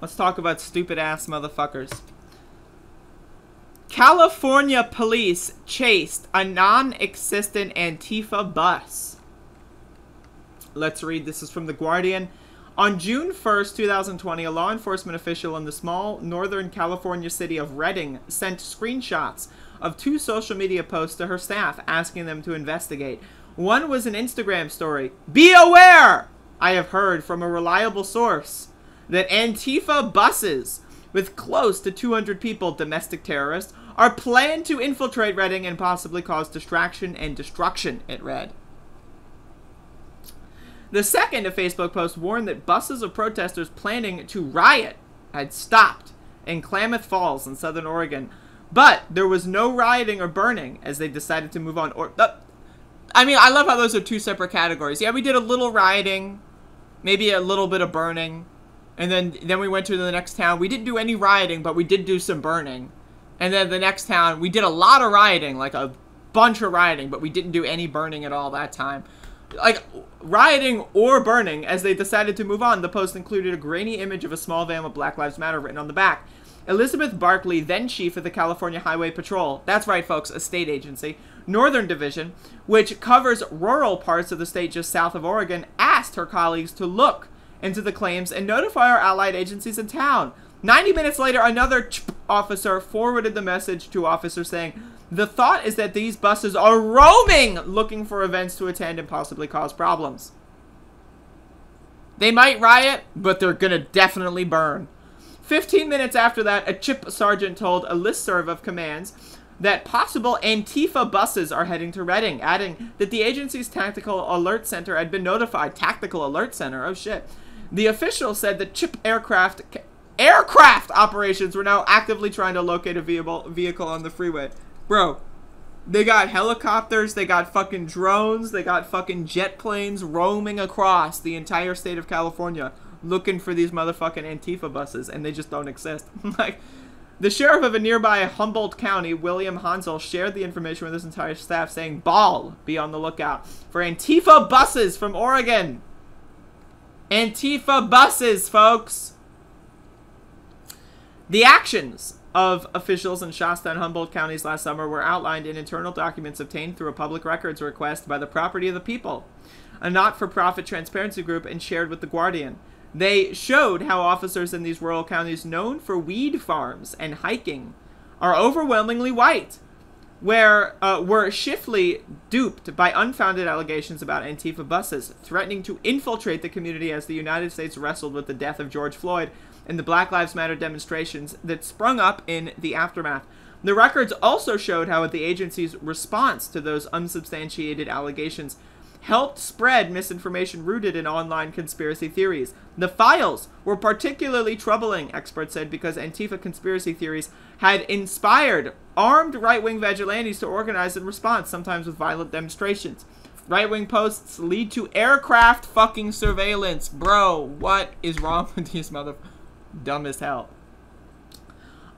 Let's talk about stupid ass motherfuckers. California police chased a non-existent Antifa bus. Let's read. This is from The Guardian. On June 1st, 2020, a law enforcement official in the small northern California city of Redding sent screenshots of two social media posts to her staff, asking them to investigate. One was an Instagram story. Be aware! I have heard from a reliable source that Antifa buses with close to 200 people, domestic terrorists, are planned to infiltrate Redding and possibly cause distraction and destruction, it read. The second, a Facebook post warned that buses of protesters planning to riot had stopped in Klamath Falls in southern Oregon, but there was no rioting or burning as they decided to move on. I mean, I love how those are two separate categories. Yeah, we did a little rioting, maybe a little bit of burning, and then we went to the next town. We didn't do any rioting, but we did do some burning. And then the next town, we did a lot of rioting, like a bunch of rioting, but we didn't do any burning at all that time. Like, rioting or burning as they decided to move on. The post included a grainy image of a small van with Black Lives Matter written on the back. Elizabeth Barkley, then chief of the California Highway Patrol, that's right folks, a state agency, Northern Division, which covers rural parts of the state just south of Oregon, asked her colleagues to look into the claims and notify our allied agencies in town. 90 minutes later, another officer forwarded the message to officers saying, the thought is that these buses are roaming, looking for events to attend and possibly cause problems. They might riot, but they're gonna definitely burn. 15 minutes after that, a CHIP sergeant told a listserv of commands that possible Antifa buses are heading to Redding, adding that the agency's Tactical Alert Center had been notified. Tactical Alert Center, oh shit. The official said that CHIP aircraft operations were now actively trying to locate a vehicle on the freeway. Bro, they got helicopters, they got fucking drones, they got fucking jet planes roaming across the entire state of California looking for these motherfucking Antifa buses, and they just don't exist. Like, the sheriff of a nearby Humboldt County, William Honsal, shared the information with his entire staff, saying, "Ball, be on the lookout for Antifa buses from Oregon." Antifa buses, folks. The actions of officials in Shasta and Humboldt counties last summer were outlined in internal documents obtained through a public records request by the Property of the People, a not-for-profit transparency group, and shared with The Guardian. They showed how officers in these rural counties known for weed farms and hiking are overwhelmingly white, where were swiftly duped by unfounded allegations about Antifa buses, threatening to infiltrate the community as the United States wrestled with the death of George Floyd and the Black Lives Matter demonstrations that sprung up in the aftermath. The records also showed how the agency's response to those unsubstantiated allegations helped spread misinformation rooted in online conspiracy theories. The files were particularly troubling, experts said, because Antifa conspiracy theories had inspired armed right-wing vigilantes to organize in response, sometimes with violent demonstrations. Right-wing posts lead to aircraft fucking surveillance. Bro, what is wrong with these motherfuckers? Dumb as hell.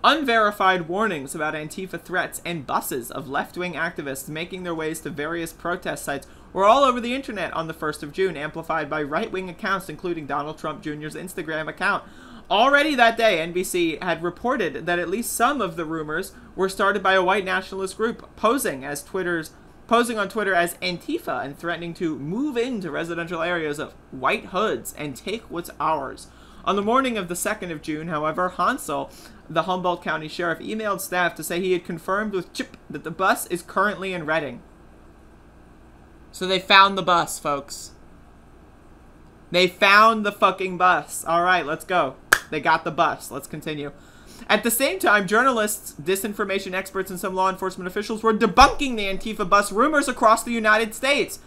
Unverified warnings about Antifa threats and buses of left-wing activists making their ways to various protest sites were all over the internet on the 1st of June, amplified by right-wing accounts, including Donald Trump Jr.'s Instagram account. Already that day, NBC had reported that at least some of the rumors were started by a white nationalist group posing on Twitter as Antifa and threatening to move into residential areas of white hoods and take what's ours. On the morning of the 2nd of June, however, Honsal, the Humboldt County Sheriff, emailed staff to say he had confirmed with CHIP that the bus is currently in Redding. So they found the bus, folks. They found the fucking bus. All right, let's go. They got the bus. Let's continue. At the same time, journalists, disinformation experts, and some law enforcement officials were debunking the Antifa bus rumors across the United States.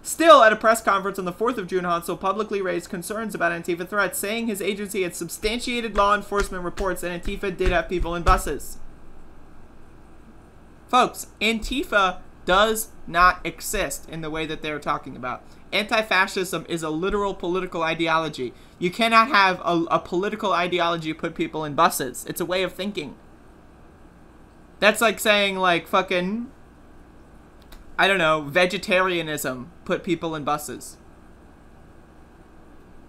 Still, at a press conference on the 4th of June, Honsal publicly raised concerns about Antifa threats, saying his agency had substantiated law enforcement reports that Antifa did have people in buses. Folks, Antifa does not exist in the way that they're talking about. Anti-fascism is a literal political ideology. You cannot have a political ideology put people in buses. It's a way of thinking. That's like saying, like, fucking, I don't know, vegetarianism put people in buses.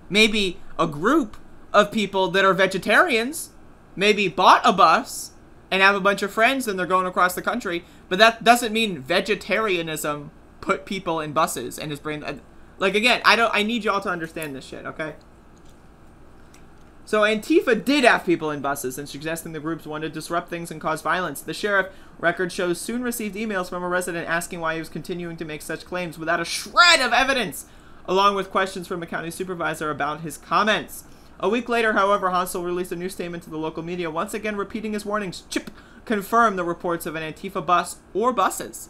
Maybe a group of people that are vegetarians maybe bought a bus and have a bunch of friends and they're going across the country, but that doesn't mean vegetarianism put people in buses and is bringing... Like, again, I need y'all to understand this shit, okay? So Antifa did have people in buses and suggesting the groups wanted to disrupt things and cause violence. The sheriff record shows soon received emails from a resident asking why he was continuing to make such claims without a shred of evidence, along with questions from a county supervisor about his comments. A week later, however, Honsal released a new statement to the local media, once again repeating his warnings. Chip confirmed the reports of an Antifa bus or buses.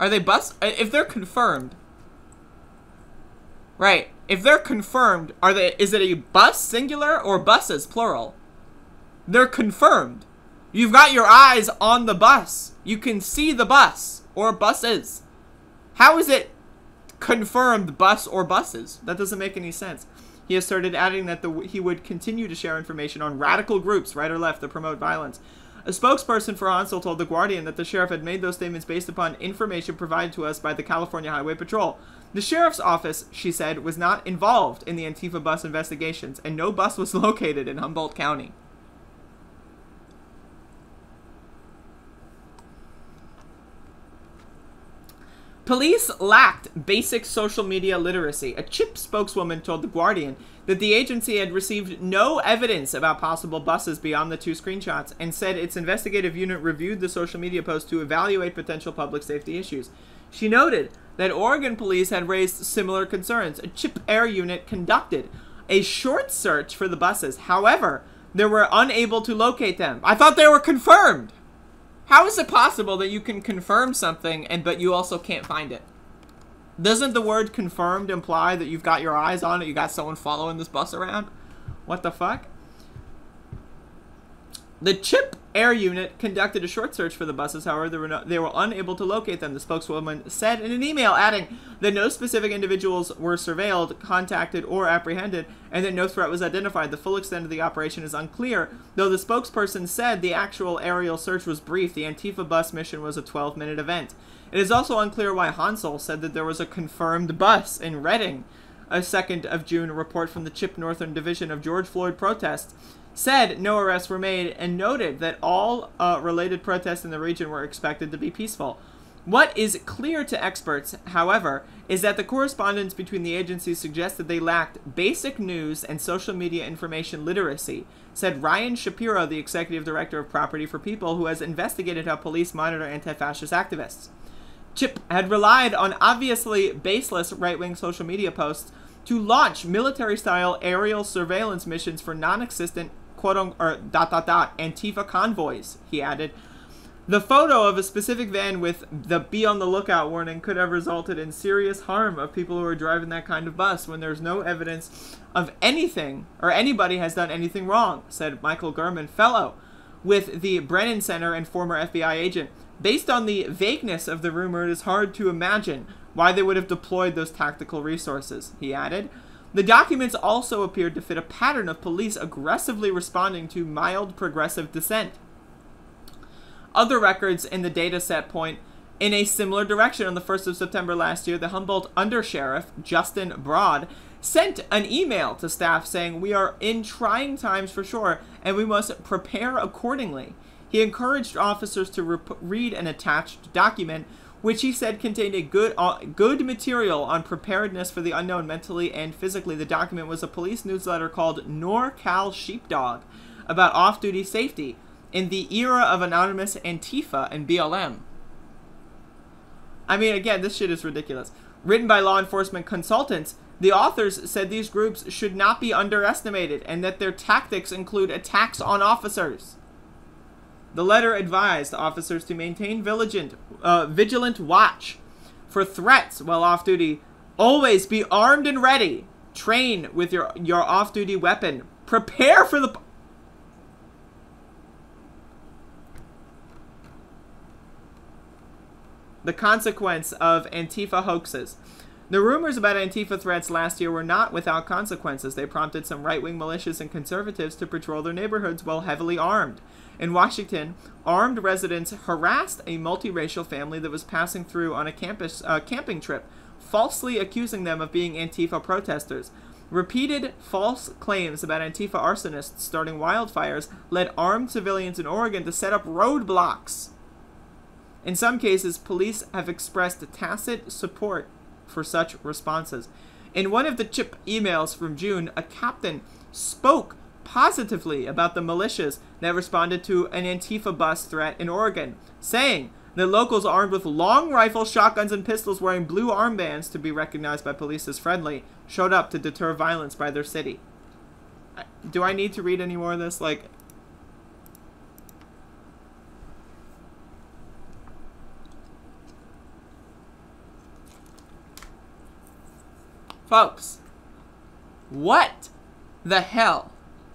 Are they bus? If they're confirmed... Right. If they're confirmed, are they? Is it a bus singular or buses plural? They're confirmed. You've got your eyes on the bus. You can see the bus or buses. How is it confirmed bus or buses? That doesn't make any sense. He asserted, adding that he would continue to share information on radical groups, right or left, that promote violence. A spokesperson for Honsal told The Guardian that the sheriff had made those statements based upon information provided to us by the California Highway Patrol. The sheriff's office, she said, was not involved in the Antifa bus investigations, and no bus was located in Humboldt County. Police lacked basic social media literacy. A CHIP spokeswoman told The Guardian that the agency had received no evidence about possible buses beyond the two screenshots and said its investigative unit reviewed the social media post to evaluate potential public safety issues. She noted that Oregon police had raised similar concerns. A CHIP air unit conducted a short search for the buses. However, they were unable to locate them. I thought they were confirmed. How is it possible that you can confirm something but you also can't find it? Doesn't the word confirmed imply that you've got your eyes on it, you got someone following this bus around? What the fuck? The CHIP air unit conducted a short search for the buses, however, they were unable to locate them, the spokeswoman said in an email, adding that no specific individuals were surveilled, contacted, or apprehended, and that no threat was identified. The full extent of the operation is unclear, though the spokesperson said the actual aerial search was brief. The Antifa bus mission was a 12-minute event. It is also unclear why Honsal said that there was a confirmed bus in Redding. A 2nd of June report from the CHIP Northern Division of George Floyd protests said no arrests were made and noted that all related protests in the region were expected to be peaceful. What is clear to experts, however, is that the correspondence between the agencies suggests that they lacked basic news and social media information literacy, said Ryan Shapiro, the executive director of Property for People, who has investigated how police monitor anti-fascist activists. CHIP had relied on obviously baseless right-wing social media posts to launch military-style aerial surveillance missions for non-existent Antifa convoys, he added. The photo of a specific van with the be on the lookout warning could have resulted in serious harm of people who are driving that kind of bus when there's no evidence of anything or anybody has done anything wrong, said Michael German, fellow with the Brennan Center and former FBI agent. Based on the vagueness of the rumor, it is hard to imagine why they would have deployed those tactical resources, he added. The documents also appeared to fit a pattern of police aggressively responding to mild progressive dissent. Other records in the data set point in a similar direction. On the 1st of September last year, the Humboldt undersheriff, Justin Broad, sent an email to staff saying, "We are in trying times for sure, and we must prepare accordingly." He encouraged officers to read an attached document, which he said contained a good material on preparedness for the unknown mentally and physically. The document was a police newsletter called NorCal Sheepdog about off-duty safety in the era of anonymous Antifa and BLM. I mean, again, this shit is ridiculous. Written by law enforcement consultants, the authors said these groups should not be underestimated and that their tactics include attacks on officers. The letter advised officers to maintain vigilant watch for threats while off-duty. Always be armed and ready. Train with your off-duty weapon. Prepare for the... The consequence of Antifa hoaxes. The rumors about Antifa threats last year were not without consequences. They prompted some right-wing militias and conservatives to patrol their neighborhoods while heavily armed. In Washington, armed residents harassed a multiracial family that was passing through on a camping trip, falsely accusing them of being Antifa protesters. Repeated false claims about Antifa arsonists starting wildfires led armed civilians in Oregon to set up roadblocks. In some cases, police have expressed tacit support for such responses. In one of the CHIP emails from June, a captain spoke positively about the militias that responded to an Antifa bus threat in Oregon, saying the locals armed with long rifles, shotguns, and pistols wearing blue armbands to be recognized by police as friendly showed up to deter violence by their city. Do I need to read any more of this? Like, folks, what the hell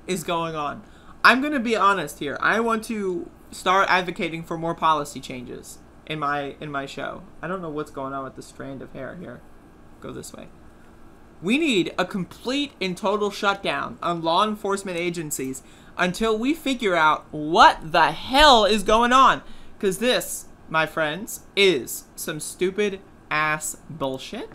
is going on? I'm going to be honest here. I want to start advocating for more policy changes in my show. I don't know what's going on with the strand of hair here. Go this way. We need a complete and total shutdown on law enforcement agencies until we figure out what the hell is going on. Because this, my friends, is some stupid ass bullshit.